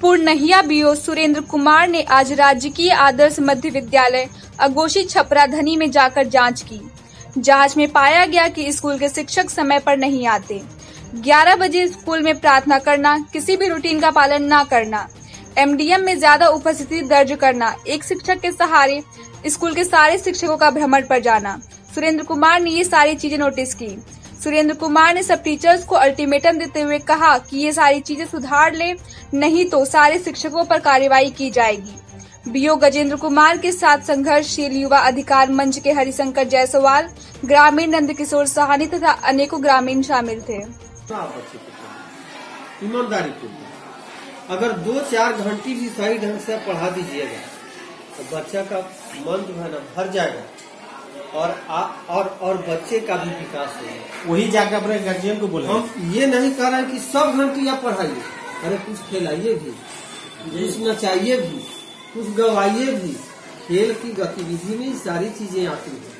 पूर्णहिया BO Surendra Kumar ने आज राजकीय आदर्श मध्य विद्यालय अगोशी छपरा धनी में जाकर जांच की। जांच में पाया गया कि स्कूल के शिक्षक समय पर नहीं आते, 11 बजे स्कूल में प्रार्थना करना, किसी भी रूटीन का पालन ना करना, एमडीएम में ज्यादा उपस्थिति दर्ज करना, एक शिक्षक के सहारे स्कूल के सारे शिक्षकों का भ्रमण पर जाना। सुरेंद्र कुमार ने ये सारी चीजें नोटिस की। सुरेंद्र कुमार ने सब टीचर्स को अल्टीमेटम देते हुए कहा कि ये सारी चीजें सुधार ले, नहीं तो सारे शिक्षकों पर कार्रवाई की जाएगी। बीओ गजेंद्र कुमार के साथ संघर्षशील युवा अधिकार मंच के हरिशंकर जायसवाल, ग्रामीण नंदकिशोर साहनी तथा अनेकों ग्रामीण शामिल थे। ईमानदारी पूर्वक अगर 2-4 घंटे भी सही ढंग से पढ़ा दीजिएगा तो बच्चा का मन जो है ना भर जाएगा और बच्चे का भी विकास होगा। वही जाकर अपने गार्जियन को बोले, हम ये नहीं कह रहे कि सब घंटे या पढ़ाइए, अरे कुछ खेलाइए भी, कुछ नचाइए भी, कुछ गवाइए भी। खेल की गतिविधि में सारी चीजें आती है।